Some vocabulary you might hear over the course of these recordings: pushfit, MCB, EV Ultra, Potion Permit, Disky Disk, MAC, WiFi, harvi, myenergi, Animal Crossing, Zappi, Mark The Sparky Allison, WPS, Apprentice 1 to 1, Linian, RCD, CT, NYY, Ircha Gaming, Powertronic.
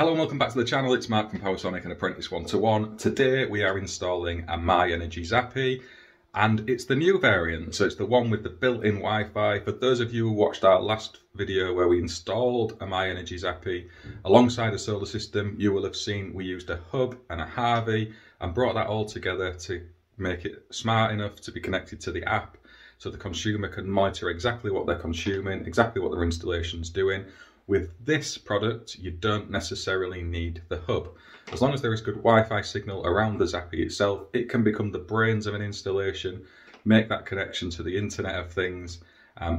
Hello and welcome back to the channel. It's Mark from Powertronic and Apprentice 1 to 1. Today we are installing a myenergi Zappi, and it's the new variant, so it's the one with the built-in Wi-Fi. For those of you who watched our last video where we installed a myenergi Zappi alongside a solar system, you will have seen we used a hub and a Harvey and brought that all together to make it smart enough to be connected to the app, so the consumer can monitor exactly what they're consuming, exactly what their installation's doing. With this product, you don't necessarily need the hub. As long as there is good Wi-Fi signal around the Zappi itself, it can become the brains of an installation, make that connection to the Internet of Things,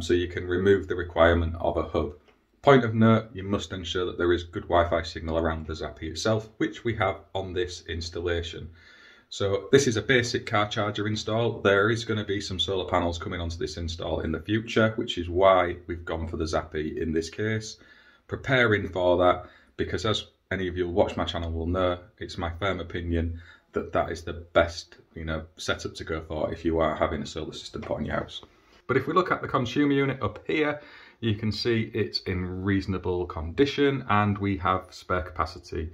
so you can remove the requirement of a hub. Point of note, you must ensure that there is good Wi-Fi signal around the Zappi itself, which we have on this installation. So this is a basic car charger install. There is going to be some solar panels coming onto this install in the future, which is why we've gone for the Zappi in this case. Preparing for that, because as any of you who watch my channel will know, it's my firm opinion that that is the best, setup to go for if you are having a solar system put on your house. But if we look at the consumer unit up here, you can see it's in reasonable condition and we have spare capacity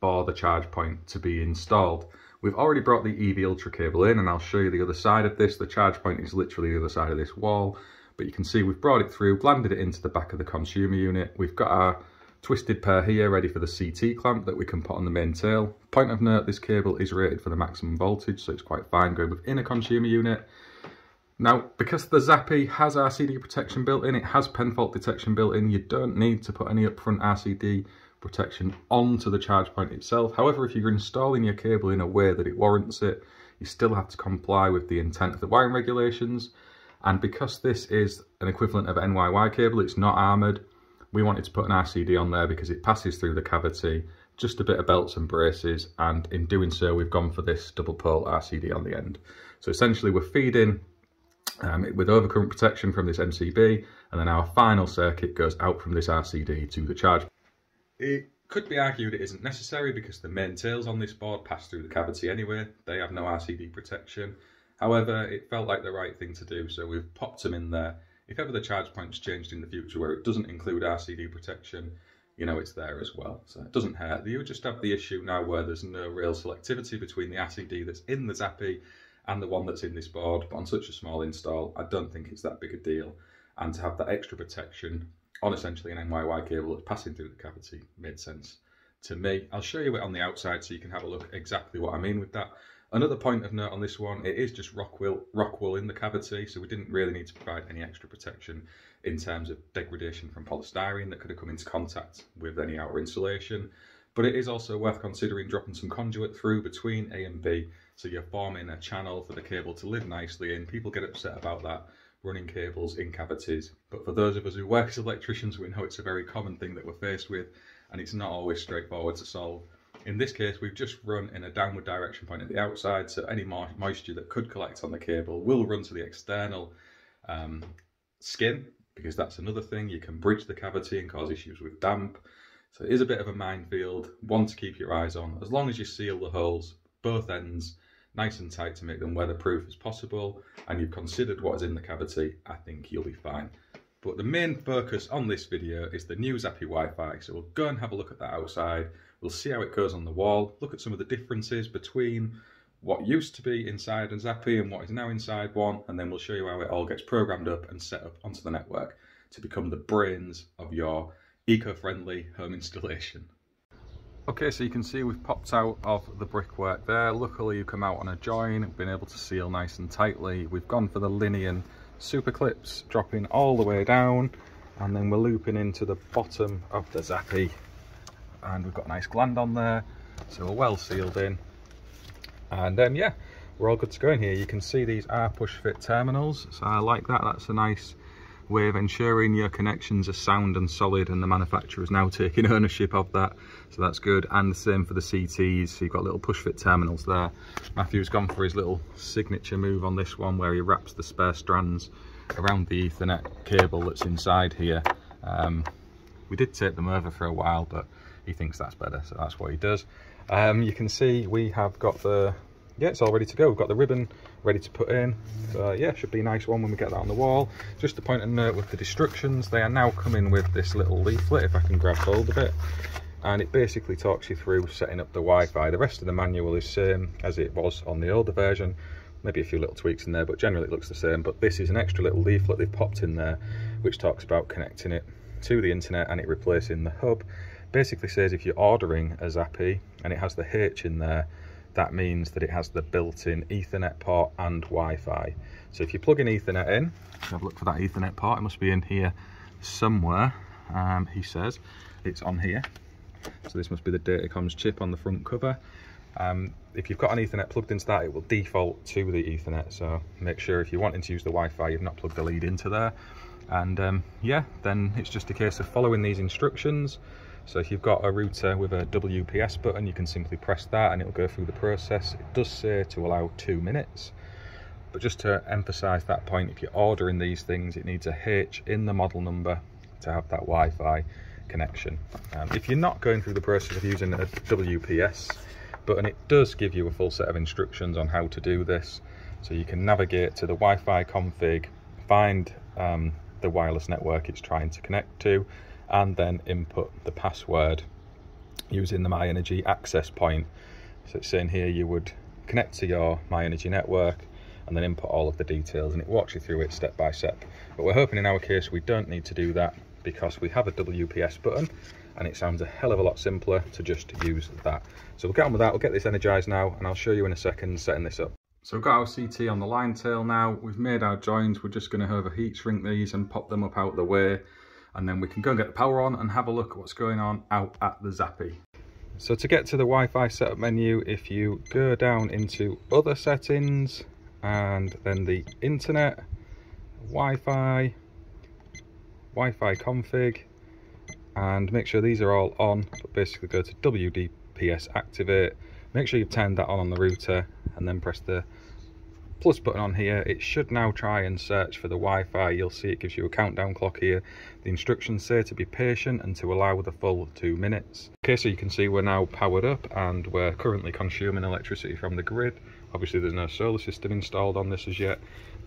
for the charge point to be installed. We've already brought the EV Ultra cable in and I'll show you the other side of this. The charge point is literally the other side of this wall. But you can see we've brought it through, landed it into the back of the consumer unit. We've got our twisted pair here ready for the CT clamp that we can put on the main tail. Point of note, this cable is rated for the maximum voltage, so it's quite fine going within a consumer unit. Now, because the Zappi has RCD protection built in, it has pen fault detection built in, you don't need to put any upfront RCD protection onto the charge point itself. However, if you're installing your cable in a way that it warrants it, you still have to comply with the intent of the wiring regulations. And because this is an equivalent of NYY cable, it's not armoured, we wanted to put an RCD on there because it passes through the cavity, just a bit of belts and braces, and in doing so we've gone for this double pole RCD on the end. So essentially we're feeding it with overcurrent protection from this MCB, and then our final circuit goes out from this RCD to the charge. It could be argued it isn't necessary because the main tails on this board pass through the cavity anyway, they have no RCD protection. However, it felt like the right thing to do, so we've popped them in there. If ever the charge point's changed in the future where it doesn't include RCD protection, it's there as well. So it doesn't hurt. You just have the issue now where there's no real selectivity between the RCD that's in the Zappi and the one that's in this board. But on such a small install, I don't think it's that big a deal. And to have that extra protection on essentially an NYY cable that's passing through the cavity made sense to me. I'll show you it on the outside so you can have a look at exactly what I mean with that. Another point of note on this one, it is just rock wool in the cavity, so we didn't really need to provide any extra protection in terms of degradation from polystyrene that could have come into contact with any outer insulation. But it is also worth considering dropping some conduit through between A and B, so you're forming a channel for the cable to live nicely in. People get upset about that, running cables in cavities. But for those of us who work as electricians, we know it's a very common thing that we're faced with, and it's not always straightforward to solve. In this case, we've just run in a downward direction point at the outside, so any moisture that could collect on the cable will run to the external skin, because that's another thing. You can breach the cavity and cause issues with damp. So it is a bit of a minefield, one to keep your eyes on. As long as you seal the holes, both ends, nice and tight to make them weatherproof as possible, and you've considered what is in the cavity, I think you'll be fine. But the main focus on this video is the new Zappi Wi-Fi, so we'll go and have a look at that outside. We'll see how it goes on the wall, look at some of the differences between what used to be inside a Zappi and what is now inside one, and then we'll show you how it all gets programmed up and set up onto the network to become the brains of your eco-friendly home installation. Okay, so you can see we've popped out of the brickwork there. Luckily you come out on a join, we've been able to seal nice and tightly. We've gone for the Linian super clips, dropping all the way down, and then we're looping into the bottom of the Zappi, and we've got a nice gland on there, so we're well sealed in, and yeah, we're all good to go in here. You can see these are push fit terminals, so I like that. That's a nice way of ensuring your connections are sound and solid, and the manufacturer's now taking ownership of that, so that's good. And the same for the CTs, so you've got little push fit terminals there. Matthew's gone for his little signature move on this one where he wraps the spare strands around the Ethernet cable that's inside here. We did tape them over for a while, but he thinks that's better, so that's what he does. You can see we have got the, yeah, it's all ready to go. We've got the ribbon ready to put in, so yeah, should be a nice one when we get that on the wall. Just a point of note with the instructions, they are now coming with this little leaflet. If I can grab hold of it, and it basically talks you through setting up the Wi-Fi. The rest of the manual is same as it was on the older version, maybe a few little tweaks in there, but generally it looks the same. But this is an extra little leaflet they've popped in there which talks about connecting it to the internet and it replacing the hub. Basically says if you're ordering a Zappi and it has the H in there, that means that it has the built-in Ethernet port and Wi-Fi. So if you plug in Ethernet in, I've looked for that Ethernet port, it must be in here somewhere. He says it's on here, so this must be the Datacom's chip on the front cover. If you've got an Ethernet plugged into that, it will default to the Ethernet, so make sure if you're wanting to use the Wi-Fi you've not plugged the lead into there. And yeah, then it's just a case of following these instructions. So if you've got a router with a WPS button, you can simply press that and it'll go through the process. It does say to allow 2 minutes, but just to emphasize that point, if you're ordering these things, it needs a H in the model number to have that Wi-Fi connection. If you're not going through the process of using a WPS button, it does give you a full set of instructions on how to do this. So you can navigate to the Wi-Fi config, find the wireless network it's trying to connect to, and then input the password using the myenergi access point. So it's saying here you would connect to your myenergi network and then input all of the details, and it walks you through it step by step. But we're hoping in our case we don't need to do that because we have a WPS button and it sounds a hell of a lot simpler to just use that. So we'll get on with that, we'll get this energized now and I'll show you in a second setting this up. So we've got our CT on the line tail now, we've made our joins, we're just going to overheat shrink these and pop them up out of the way, and then we can go and get the power on and have a look at what's going on out at the Zappi. So to get to the Wi-Fi setup menu, if you go down into other settings and then the internet, Wi-Fi, Wi-Fi config, and make sure these are all on, but basically go to WDPS activate, make sure you've turned that on the router, and then press the plus button on here. It should now try and search for the Wi-Fi. You'll see it gives you a countdown clock here. The instructions say to be patient and to allow the full 2 minutes. Okay, so you can see we're now powered up and we're currently consuming electricity from the grid. Obviously there's no solar system installed on this as yet.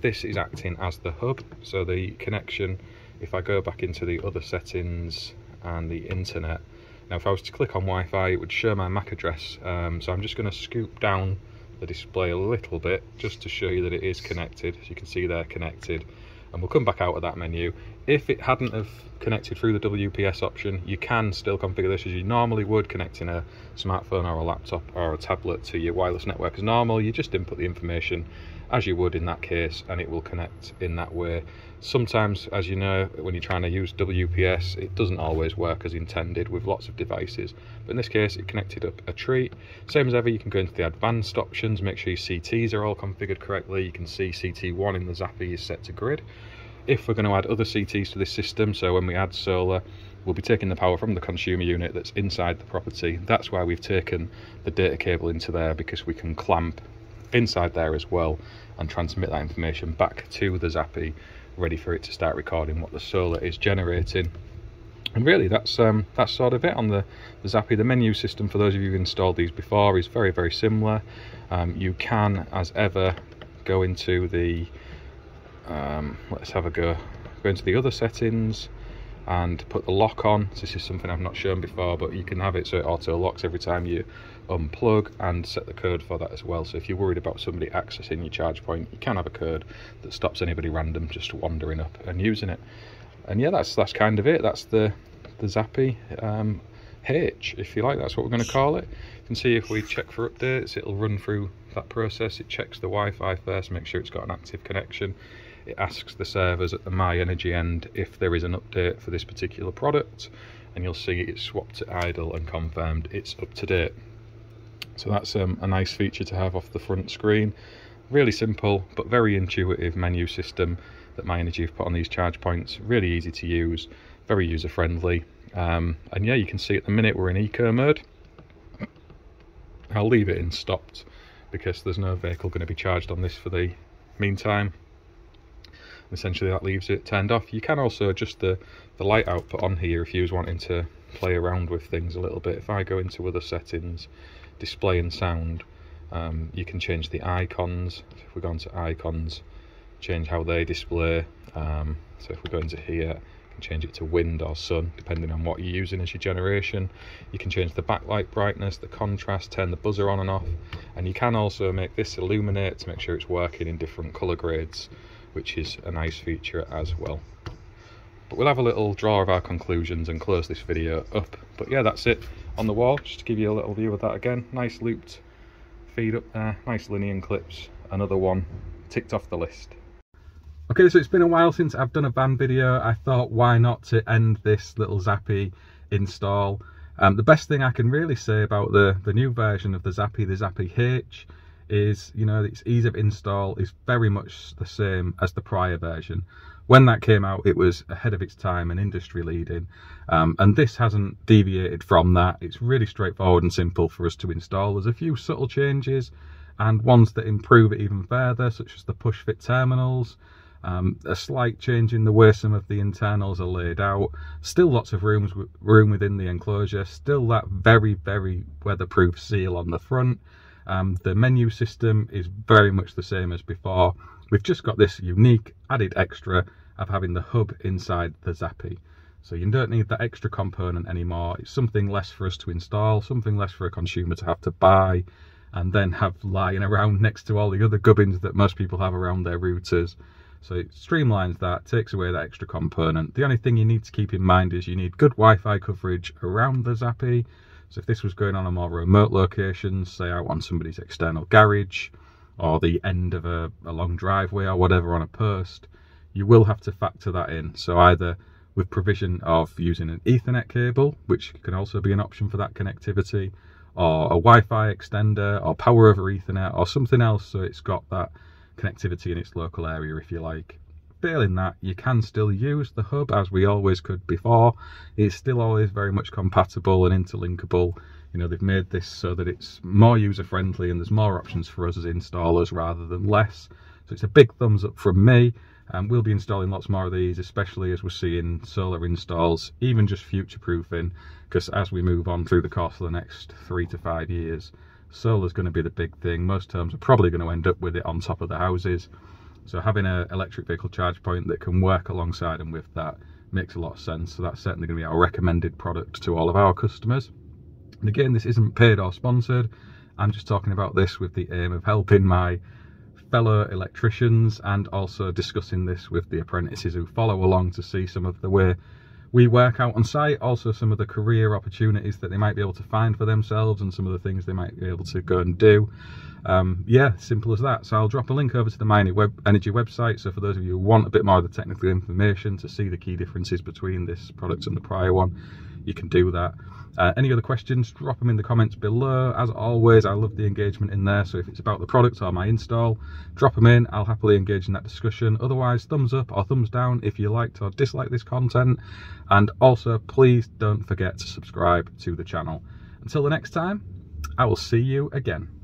This is acting as the hub, so the connection, if I go back into the other settings and the internet, now if I was to click on Wi-Fi it would show my MAC address, so I'm just going to scoop down the display a little bit just to show you that it is connected. As you can see, they're connected, and we'll come back out of that menu. If it hadn't have connected through the WPS option, you can still configure this as you normally would, connecting a smartphone or a laptop or a tablet to your wireless network as normal. You just input the information as you would in that case and it will connect in that way. Sometimes, as you know, when you're trying to use WPS it doesn't always work as intended with lots of devices, but in this case it connected up a treat. Same as ever, you can go into the advanced options, make sure your CTs are all configured correctly. You can see CT1 in the Zappi is set to grid. If we're going to add other CTs to this system, so when we add solar, we'll be taking the power from the consumer unit that's inside the property. That's why we've taken the data cable into there, because we can clamp inside there as well and transmit that information back to the Zappi, ready for it to start recording what the solar is generating. And really that's sort of it on the Zappi. The menu system, for those of you who've installed these before, is very, very similar. You can, as ever, go into the let's have a go, go into the other settings and put the lock on. This is something I've not shown before, but you can have it so it auto locks every time you unplug, and set the code for that as well. So if you're worried about somebody accessing your charge point, you can have a code that stops anybody random just wandering up and using it. And yeah, that's kind of it. That's the Zappi H, if you like. That's what we're going to call it. You can see if we check for updates, it'll run through that process. It checks the Wi-Fi first, make sure it's got an active connection. It asks the servers at the myenergi end if there is an update for this particular product, and you'll see it's swapped to idle and confirmed it's up to date. So that's a nice feature to have off the front screen. Really simple but very intuitive menu system that myenergi have put on these charge points. Really easy to use, very user friendly, and yeah, you can see at the minute we're in eco mode. I'll leave it in stopped because there's no vehicle going to be charged on this for the meantime. Essentially that leaves it turned off. You can also adjust the light output on here if you was wanting to play around with things a little bit. If I go into other settings, display and sound, you can change the icons. So if we go into icons, change how they display. So if we go into here, You can change it to wind or sun, depending on what you're using as your generation. You can change the backlight brightness, the contrast, turn the buzzer on and off. And you can also make this illuminate to make sure it's working in different colour grades, which is a nice feature as well. But we'll have a little draw of our conclusions and close this video up. But yeah, that's it on the wall, just to give you a little view of that again. Nice looped feed up there, nice Linian clips, another one ticked off the list. Okay, so it's been a while since I've done a van video. I thought, why not to end this little Zappi install. The best thing I can really say about the new version of the Zappi H, is, you know, its ease of install is very much the same as the prior version. When that came out, it was ahead of its time and industry leading, and this hasn't deviated from that. It's really straightforward and simple for us to install. There's a few subtle changes and ones that improve it even further, such as the push fit terminals, a slight change in the way some of the internals are laid out. Still lots of room within the enclosure, still that very, very weatherproof seal on the front. The menu system is very much the same as before. We've just got this unique added extra of having the hub inside the Zappi. So you don't need that extra component anymore. It's something less for us to install, something less for a consumer to have to buy and then have lying around next to all the other gubbins that most people have around their routers. So it streamlines that, takes away that extra component. The only thing you need to keep in mind is you need good Wi-Fi coverage around the Zappi. So if this was going on a more remote location, say out on somebody's external garage or the end of a long driveway or whatever on a post, you will have to factor that in. So either with provision of using an Ethernet cable, which can also be an option for that connectivity, or a Wi-Fi extender or power over Ethernet or something else, so it's got that connectivity in its local area, if you like. Failing that, you can still use the hub as we always could before. It's still always very much compatible and interlinkable. You know, they've made this so that it's more user friendly and there's more options for us as installers rather than less. So it's a big thumbs up from me, and we'll be installing lots more of these, especially as we're seeing solar installs, even just future proofing, because as we move on through the course of the next 3 to 5 years, solar's going to be the big thing. Most homes are probably going to end up with it on top of the houses. So having an electric vehicle charge point that can work alongside and with that makes a lot of sense. So that's certainly going to be our recommended product to all of our customers. And again, this isn't paid or sponsored. I'm just talking about this with the aim of helping my fellow electricians and also discussing this with the apprentices who follow along to see some of the way we work out on site, also some of the career opportunities that they might be able to find for themselves and some of the things they might be able to go and do. Yeah, simple as that. So I'll drop a link over to the myenergi website. So for those of you who want a bit more of the technical information to see the key differences between this product and the prior one, you can do that. Any other questions, drop them in the comments below. As always, I love the engagement in there. So if it's about the product or my install, drop them in. I'll happily engage in that discussion. Otherwise, thumbs up or thumbs down if you liked or disliked this content. And also, please don't forget to subscribe to the channel. Until the next time, I will see you again.